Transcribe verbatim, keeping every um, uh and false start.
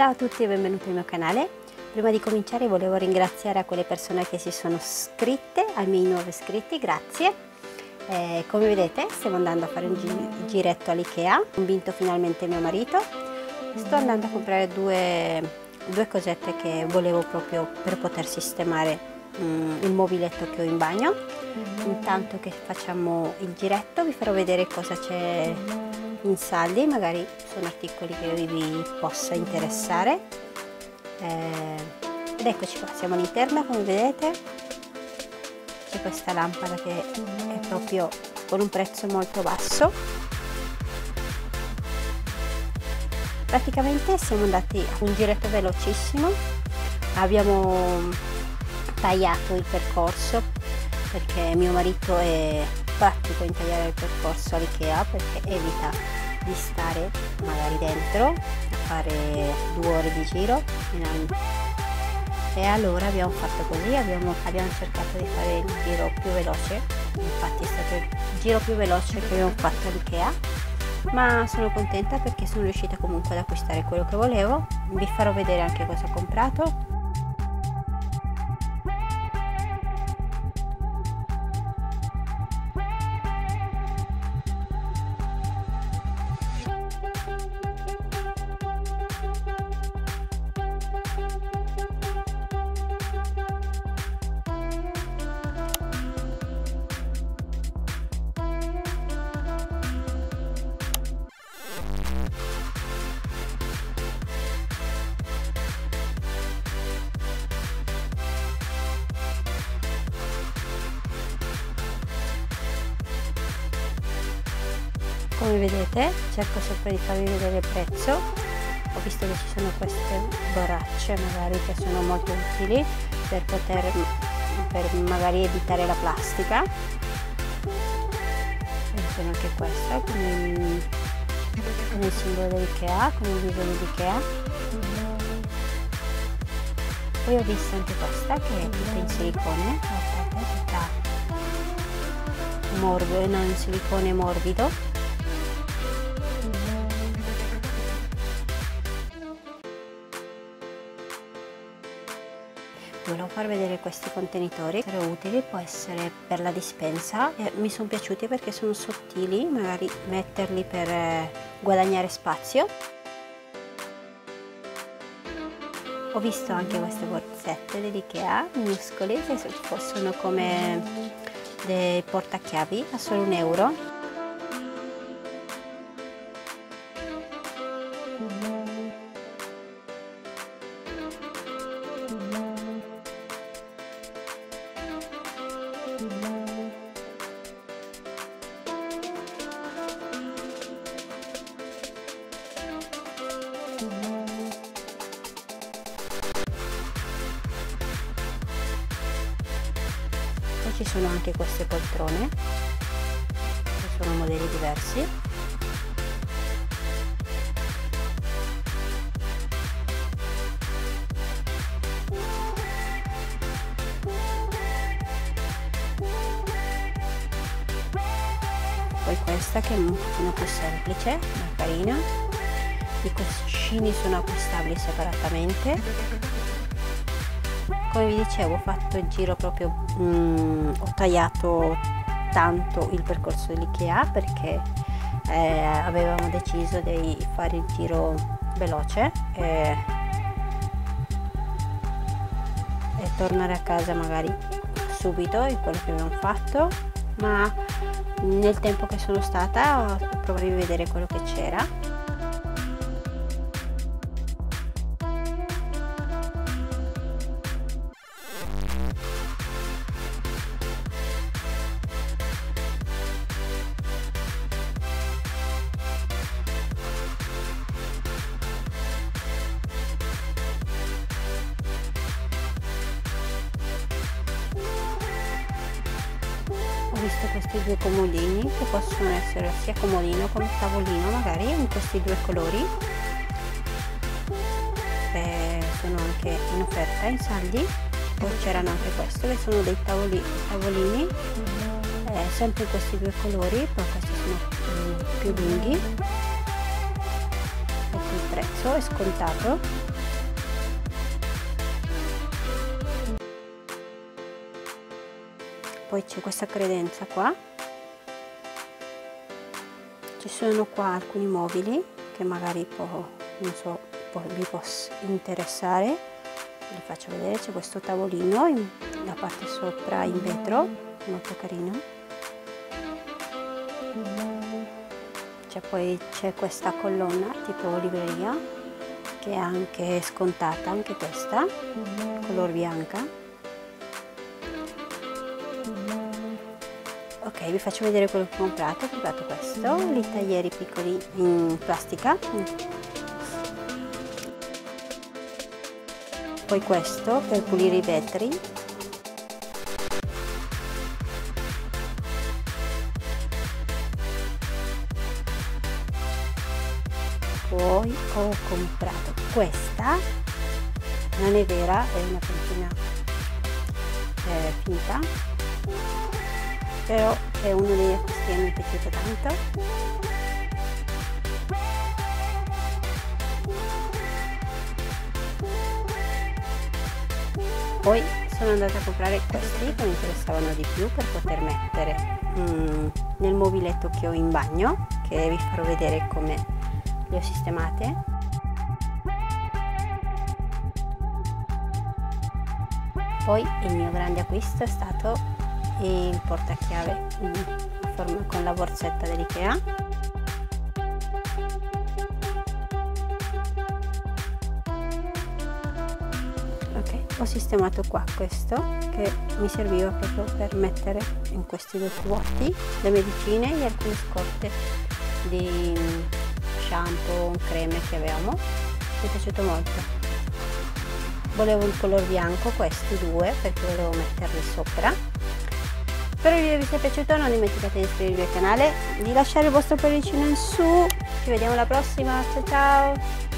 Ciao a tutti e benvenuti al mio canale. Prima di cominciare volevo ringraziare a quelle persone che si sono iscritte, ai miei nuovi iscritti, grazie. Eh, come vedete stiamo andando a fare un gi giretto all'IKEA, ho convinto finalmente mio marito. Sto andando a comprare due, due cosette che volevo proprio per poter sistemare mm, il mobiletto che ho in bagno. Intanto che facciamo il giretto vi farò vedere cosa c'è in saldi, magari sono articoli che vi possa interessare. Eh, ed eccoci qua, siamo all'interno, come vedete c'è questa lampada che è proprio con un prezzo molto basso. Praticamente siamo andati a un giretto velocissimo, abbiamo tagliato il percorso perché mio marito è pratico in tagliare il percorso all'IKEA perché evita di stare magari dentro a fare due ore di giro, e allora abbiamo fatto così, abbiamo, abbiamo cercato di fare il giro più veloce, infatti è stato il giro più veloce che abbiamo fatto all'IKEA, ma sono contenta perché sono riuscita comunque ad acquistare quello che volevo. Vi farò vedere anche cosa ho comprato. Come vedete cerco sempre di farvi vedere il prezzo, ho visto che ci sono queste borracce magari che sono molto utili per poter per magari evitare la plastica, e sono anche questa con il, con il simbolo dell'IKEA, con il disegno dell'IKEA. Poi ho visto anche questa che è tutta in silicone, tutta morbido, no, in silicone morbido. Volevo far vedere questi contenitori, sono utili, può essere per la dispensa, eh, mi sono piaciuti perché sono sottili, magari metterli per eh, guadagnare spazio. Ho visto anche queste borsette dell'IKEA, minuscole, sono come dei portachiavi a solo un euro. Poi ci sono anche queste poltrone, che sono modelli diversi. Poi questa che è un pochino più semplice, ma carina. I cuscini sono acquistabili separatamente. Come vi dicevo, ho fatto il giro proprio, mh, ho tagliato tanto il percorso dell'IKEA perché eh, avevamo deciso di fare il giro veloce e, e tornare a casa magari subito, è quello che abbiamo fatto, ma nel tempo che sono stata ho provato a vedere quello che c'era. Ho visto questi due comodini che possono essere sia comodino come tavolino, magari in questi due colori, e sono anche in offerta in saldi. Poi c'erano anche questo che sono dei tavoli, tavolini eh, sempre in questi due colori, poi questi sono più lunghi e il prezzo è scontato. poi c'è questa credenza qua, ci sono qua alcuni mobili che magari può, non so, può, vi possa interessare, vi faccio vedere. C'è questo tavolino in, la parte sopra in vetro, molto carino. Cioè, poi c'è questa colonna tipo libreria che è anche scontata, anche questa, color bianca. Ok, vi faccio vedere quello che ho comprato. Ho comprato questo, i taglieri piccoli in plastica. Poi questo per pulire i vetri. Poi ho comprato questa, non è vera, è una pentina eh, finta, però è uno degli acquisti che mi è piaciuto tanto. Poi sono andata a comprare questi che mi interessavano di più per poter mettere mm, nel mobiletto che ho in bagno, che vi farò vedere come le ho sistemate. Poi il mio grande acquisto è stato il portachiave con la borsetta dell'IKEA. Ok, ho sistemato qua questo che mi serviva proprio per mettere in questi due vuoti le medicine e alcune scorte di shampoo, creme che avevamo. Mi è piaciuto molto. Volevo il color bianco, questi due, perché volevo metterli sopra. Spero il video vi sia piaciuto, non dimenticate di iscrivervi al canale, di lasciare il vostro pollicino in su. Ci vediamo alla prossima, ciao ciao!